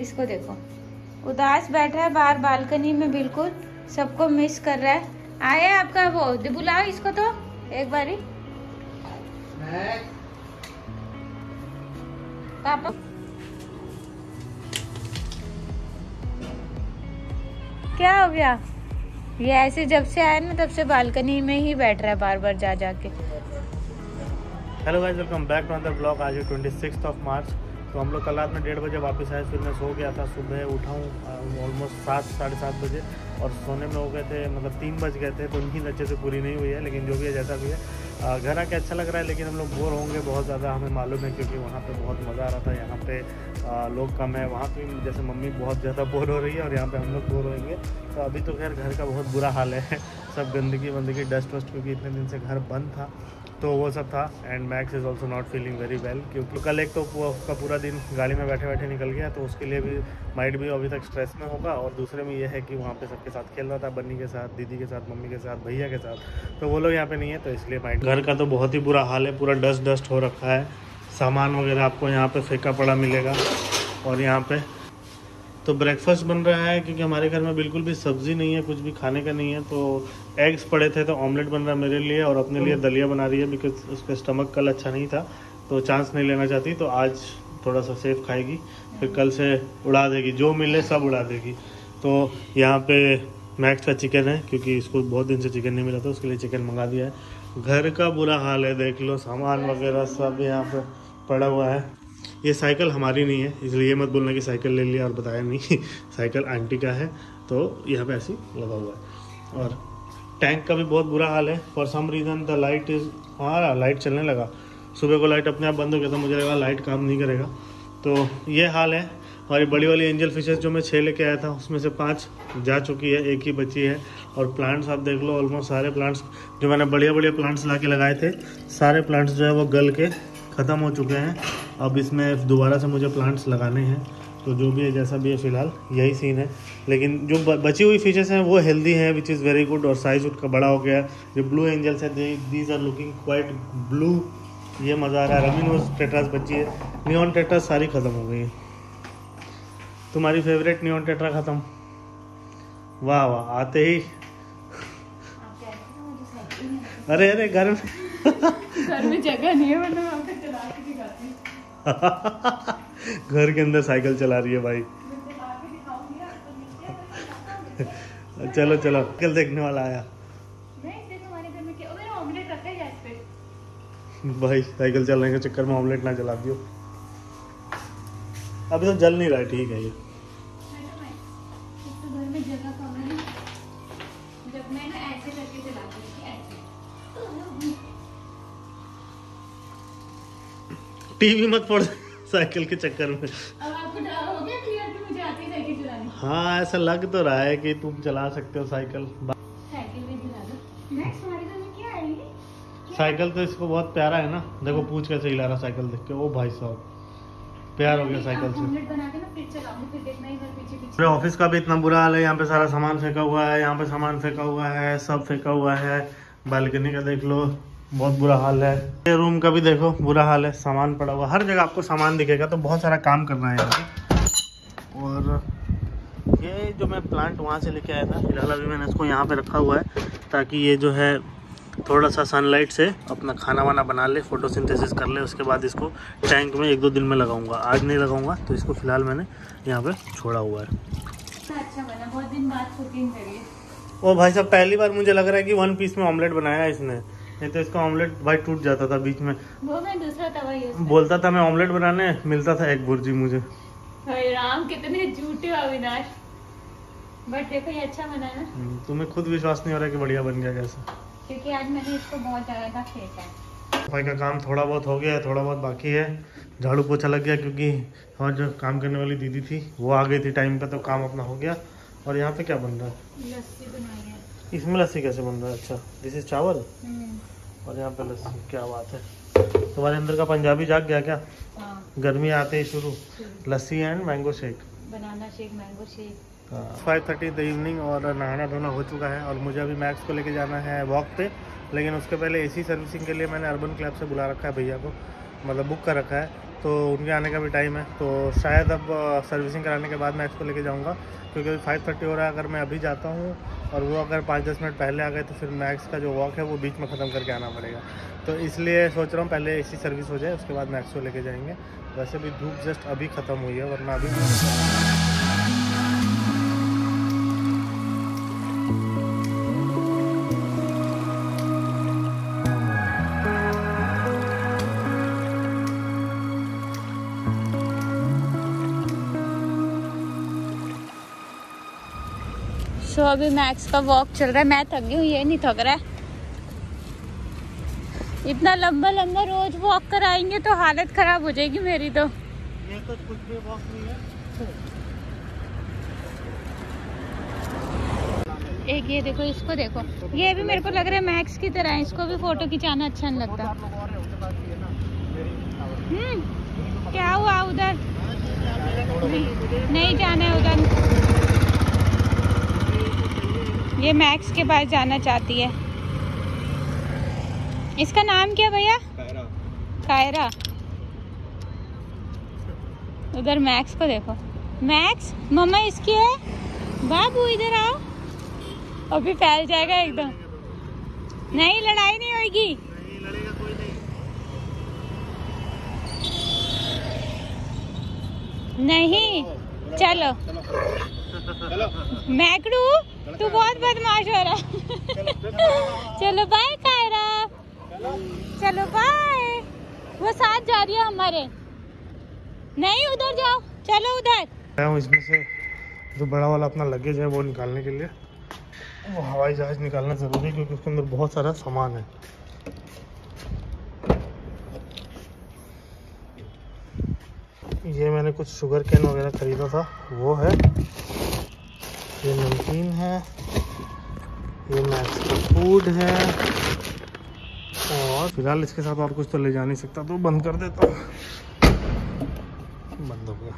इसको देखो, उदास बैठा है बाहर बालकनी में, बिल्कुल सबको मिस कर रहा है। आया आपका वो, बुलाओ इसको तो एक बारी। पापा क्या हो गया? ये ऐसे जब से आया ना तब से बालकनी में ही बैठ रहा है बार बार जा जाके। Hello guys, welcome back to another blog. आज 26 मार्च। तो हम लोग कल रात में 1:30 बजे वापस आए, फिर मैं सो गया था। सुबह उठा हूँ ऑलमोस्ट 7 साढ़े 7 बजे और सोने में हो गए थे, मतलब 3 बज गए थे। तो नींद अच्छे से पूरी नहीं हुई है, लेकिन जो भी है जैसा भी है घर आके अच्छा लग रहा है। लेकिन हम लोग बोर होंगे बहुत ज़्यादा, हमें मालूम है, क्योंकि वहाँ पे बहुत मज़ा आ रहा था, यहाँ पे लोग कम है। वहाँ पे जैसे मम्मी बहुत ज़्यादा बोर हो रही है और यहाँ पे हम लोग बोर होंगे। तो अभी तो खैर घर का बहुत बुरा हाल है, सब गंदगी डस्ट वस्ट, क्योंकि इतने दिन से घर बंद था तो वो सब था। And Max is also not feeling very well, क्योंकि कल एक तो उसका पूरा दिन गाड़ी में बैठे बैठे निकल गया, तो उसके लिए भी माइंड भी अभी तक स्ट्रेस में होगा। और दूसरे में ये है कि वहाँ पे सबके साथ खेल रहा था, बन्नी के साथ, दीदी के साथ, मम्मी के साथ, भैया के साथ, तो वो लोग यहाँ पे नहीं है, तो इसलिए माइंड। घर का तो बहुत ही बुरा हाल है, पूरा डस्ट हो रखा है, सामान वगैरह आपको यहाँ पर फेंका पड़ा मिलेगा। और यहाँ पर तो ब्रेकफास्ट बन रहा है, क्योंकि हमारे घर में बिल्कुल भी सब्ज़ी नहीं है, कुछ भी खाने का नहीं है। तो एग्स पड़े थे तो ऑमलेट बन रहा है मेरे लिए, और अपने लिए दलिया बना रही है, बिकॉज उसका स्टमक कल अच्छा नहीं था, तो चांस नहीं लेना चाहती, तो आज थोड़ा सा सेफ खाएगी, फिर कल से उड़ा देगी, जो मिले सब उड़ा देगी। तो यहाँ पे मैक्स का चिकन है, क्योंकि इसको बहुत दिन से चिकन नहीं मिला था, उसके लिए चिकन मंगा दिया है। घर का बुरा हाल है, देख लो, सामान वगैरह सब यहाँ पर पड़ा हुआ है। ये साइकिल हमारी नहीं है, इसलिए मत बोलना कि साइकिल ले लिया और बताया नहीं साइकिल आंटी का है, तो यहाँ पे ऐसी लगा हुआ है। और टैंक का भी बहुत बुरा हाल है। For some reason the light is, हाँ लाइट चलने लगा, सुबह को लाइट अपने आप बंद हो गया था, मुझे लगा लाइट काम नहीं करेगा, तो ये हाल है। और ये बड़ी वाली एंजल फिशेस जो मैं 6 लेके आया था, उसमें से 5 जा चुकी है, 1 ही बची है। और प्लांट्स आप देख लो, ऑलमोस्ट सारे प्लांट्स जो मैंने बढ़िया बढ़िया प्लांट्स ला के लगाए थे, सारे प्लांट्स जो है वो गल के ख़त्म हो चुके हैं। अब इसमें दोबारा से मुझे प्लांट्स लगाने हैं, तो जो भी है जैसा भी है फ़िलहाल यही सीन है। लेकिन जो बची हुई फिशेस हैं वो हेल्दी हैं, विच इज़ वेरी गुड, और साइज़ उनका बड़ा हो गया। जो ब्लू एंजल्स है, these are looking quite blue, ये मज़ा आ रहा है। रमीनोस टेट्रास बची है, नियॉन टेट्रा सारी ख़त्म हो गई है। तुम्हारी फेवरेट नियॉन टेट्रा ख़त्म, वाह वाह, आते ही अरे अरे घर में जगह नहीं है, घर के अंदर साइकिल चला रही है भाई। चलो चलो, कल देखने वाला आया भाई, साइकिल चलाने के चक्कर में ऑमलेट ना जला दियो। अभी तो जल नहीं रहा है, ठीक है। ये टीवी मत पड़ साइकिल के चक्कर में। अब आपको डर हो गया क्लियर कि मुझे आती है साइकिल चलानी? हाँ, ऐसा लग तो रहा है कि तुम चला सकते हो साइकिल। साइकिल भी चला दो। नेक्स्ट हमारे घर में क्या आएगी? साइकिल तो इसको बहुत प्यारा है ना, देखो पूछ कैसे हिला रहा साइकिल देख के। ओ भाई साहब, प्यार हो गया साइकिल से। ऑफिस का भी इतना बुरा हाल है, यहाँ पे सारा सामान फेंका हुआ है, यहाँ पे सामान फेंका हुआ है, सब फेंका हुआ है। बालकनी का देख लो, बहुत बुरा हाल है। ये रूम का भी देखो, बुरा हाल है, सामान पड़ा हुआ, हर जगह आपको सामान दिखेगा, तो बहुत सारा काम करना है यहाँ। और ये जो मैं प्लांट वहाँ से लेके आया था, फिलहाल अभी मैंने इसको यहाँ पे रखा हुआ है, ताकि ये जो है थोड़ा सा सनलाइट से अपना खाना वाना बना ले, फोटोसिंथेसिस कर ले। उसके बाद इसको टैंक में 1-2 दिन में लगाऊंगा, आज नहीं लगाऊंगा, तो इसको फिलहाल मैंने यहाँ पर छोड़ा हुआ है। ओ भाई साहब, पहली बार मुझे लग रहा है कि 1 पीस में ऑमलेट बनाया इसने, नहीं तो इसका ऑमलेट भाई टूट जाता था बीच में। वो मैं दूसरा तवा यूज़ बोलता था मैं ऑमलेट बनाने, मिलता था एक भुर्जी मुझे। भाई राम, कितने झूठे अविनाश, बट देखो ये अच्छा बना ना। तुम्हें खुद विश्वास नहीं हो रहा कि बढ़िया बन गया कैसे, क्योंकि आज मैंने इसको बहुत ज़्यादा फेंका है। भाई का काम थोड़ा बहुत हो गया है, थोड़ा बहुत बाकी है। झाड़ू पोछा लग गया, क्योंकि हमारी जो काम करने वाली दीदी थी वो आ गई थी टाइम पर, तो काम अपना हो गया। और यहाँ पे क्या बन रहा है? लस्सी बनाई है। इसमें लस्सी कैसे बन रहा है? अच्छा, दिस इज चावल और यहाँ पे लस्सी, क्या बात है। तुम्हारे अंदर का पंजाबी जाग गया क्या? गर्मी आते ही शुरू, lassi and mango shake, banana shake, mango shake. 5:30 the evening और नहाना धोना हो चुका है, और मुझे अभी मैक्स को लेके जाना है वॉक पे। लेकिन उसके पहले एसी सर्विसिंग के लिए मैंने अर्बन क्लब से बुला रखा है भैया को, मतलब बुक कर रखा है। तो उनके आने का भी टाइम है। तो शायद अब सर्विसिंग कराने के बाद मैं इसको लेके जाऊंगा, क्योंकि अभी 5:30 हो रहा है। अगर मैं अभी जाता हूँ और वो अगर 5-10 मिनट पहले आ गए तो फिर मैक्स का जो वॉक है वो बीच में ख़त्म करके आना पड़ेगा। तो इसलिए सोच रहा हूँ पहले इसकी सर्विस हो जाए, उसके बाद मैक्स को लेके जाएंगे। वैसे भी धूप जस्ट अभी ख़त्म हुई है, वरना अभी तो अभी मैक्स का वॉक चल रहा है। मैं थक गई हूँ, ये नहीं थक रहा है। इतना लंबा लंबा रोज वॉक कराएंगे तो हालत खराब हो जाएगी मेरी। तो ये तो कुछ भी वॉक नहीं है। एक ये देखो, इसको देखो, ये भी मेरे को लग रहा है मैक्स की तरह है। इसको भी फोटो खिंचाना अच्छा नहीं लगता। क्या हुआ उधर? नहीं जाना है उधर। ये मैक्स के पास जाना चाहती है। इसका नाम क्या भैया? कायरा। उधर मैक्स को देखो। मैक्स मम्मा इसकी है। बाबू इधर आओ, अभी फैल जाएगा एकदम। नहीं, लड़ाई नहीं होगी। नहीं, चलो मैकडू तू बहुत बदमाश हो रहा है। चलो बाय कायरा, चलो बाय। वो साथ जा रही है हमारे। नहीं उधर जाओ, चलो उधर। मैं इसमें से जो बड़ा वाला अपना लगेज है वो निकालने के लिए, वो हवाई जहाज निकालना जरूरी है क्योंकि उसके अंदर बहुत सारा सामान है। ये मैंने कुछ शुगर कैन वगैरह खरीदा था, वो है। ये नमकीन है, ये मैक्स का फूड है। और फिलहाल इसके साथ और कुछ तो ले जा नहीं सकता, तो बंद कर देता हूँ। बंद हो गया।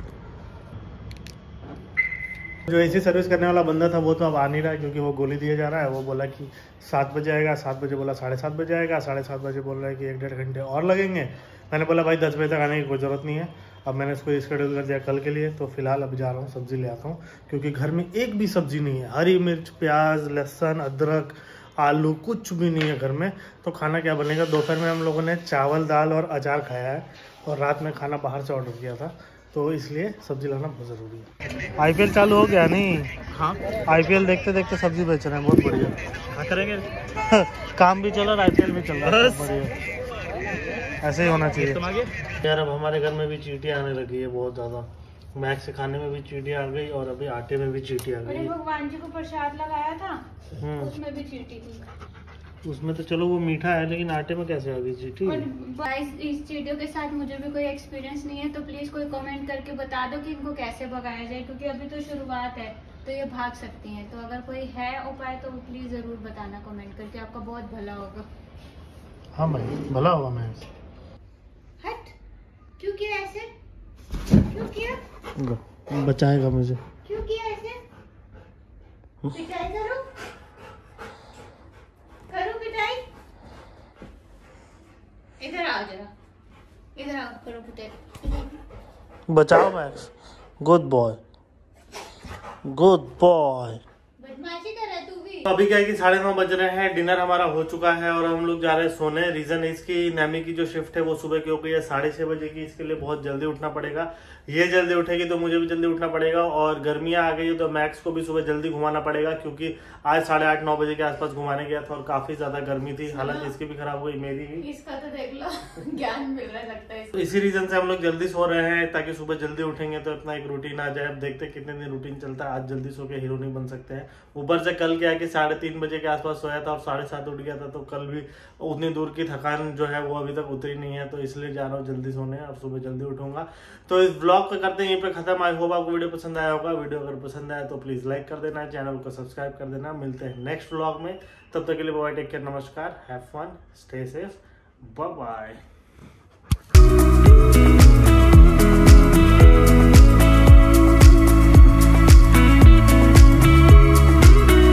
जो एसी सर्विस करने वाला बंदा था वो तो अब आ नहीं रहा है, क्योंकि वो गोली दिया जा रहा है। वो बोला कि 7 बजे आएगा, 7 बजे बोला 7:30 बजे आएगा, 7:30 बजे बोल रहा है कि 1-1.5 घंटे और लगेंगे। मैंने बोला भाई 10 बजे तक आने की कोई ज़रूरत नहीं है। अब मैंने इसको स्केड्यूल कर दिया कल के लिए। तो फिलहाल अभी जा रहा हूँ, सब्ज़ी ले आता हूँ, क्योंकि घर में एक भी सब्ज़ी नहीं है। हरी मिर्च, प्याज, लहसुन, अदरक, आलू कुछ भी नहीं है घर में। तो खाना क्या बनेगा? दोपहर में हम लोगों ने चावल, दाल और अचार खाया है, और रात में खाना बाहर से ऑर्डर किया था। तो इसलिए सब्ज़ी लाना बहुत ज़रूरी है। IPL चालू हो गया नहीं? हाँ, IPL देखते देखते सब्ज़ी बेच रहे हैं। बहुत बढ़िया करेंगे। काम भी चला और IPL भी चल रहा है। बढ़िया, ऐसे ही होना चाहिए यार। अब हमारे घर में भी चींटियाँ आने लगी है बहुत ज़्यादा। मैक्स से खाने में भी चींटियाँ आ गई, और अभी आटे में भी चींटियाँ आ गई। भगवान जी को प्रसाद लगाया था, उसमें भी चींटी थी। उसमें तो चलो वो मीठा है, लेकिन आटे में कैसे आ गई चींटी? इस चींटियों के साथ मुझे भी कोई एक्सपीरियंस नहीं है, तो प्लीज कोई कमेंट करके बता दो कि इनको कैसे भगाया जाए, क्योंकि अभी तो शुरुआत है, तो ये भाग सकती है। तो अगर कोई है उपाय तो प्लीज जरूर बताना कमेंट करके, आपका बहुत भला होगा। हाँ भाई, भला हुआ। मैं हट, क्यों किया ऐसे? क्यों किया? बचाएगा मुझे। क्यों किया ऐसे? पिटाई करो, करो पिटाई। इधर आओ जरा, इधर आओ, करो पिटाई। बचाओ Max, good boy, good boy. बदमाशी कर रहा है तू भी। अभी क्या है कि 9:30 बज रहे हैं, डिनर हमारा हो चुका है और हम लोग जा रहे हैं सोने। रीजन इसकी नैमी की जो शिफ्ट है वो सुबह की हो गई है 6:30 बजे की। इसके लिए बहुत जल्दी उठना पड़ेगा। ये जल्दी उठेगी तो मुझे भी जल्दी उठना पड़ेगा, और गर्मियाँ आ गई है तो मैक्स को भी सुबह जल्दी घुमाना पड़ेगा, क्योंकि आज 8:30-9 बजे के आसपास घुमाने गया था और काफी ज्यादा गर्मी थी। हालत इसकी भी खराब हुई, मेरी भी। इसका तो देख लो, ज्ञान मिल रहा लगता है। इसी रीजन से हम लोग जल्दी सो रहे हैं, ताकि सुबह जल्दी उठेंगे तो अपना एक रूटीन आ जाए। अब देखते हैं कितने दिन रूटीन चलता है। आज जल्दी सो के हीरो नहीं बन सकते हैं। ऊपर से कल क्या है कि 3:30 बजे के आसपास सोया था और 7:30 उठ गया था, तो कल भी उतनी दूर की थकान जो है वो अभी तक उतरी नहीं है। तो इसलिए जा रहा हूँ जल्दी सोने और सुबह जल्दी उठूंगा। तो इस ब्लॉग को करते हैं यहीं पे खत्म। आई होप आपको वीडियो पसंद आया होगा। वीडियो अगर पसंद आया तो प्लीज लाइक कर देना, चैनल को सब्सक्राइब कर देना। मिलते हैं नेक्स्ट ब्लॉग में, तब तक के लिए बाय, टेक केयर, नमस्कार, have fun, stay safe, bye bye.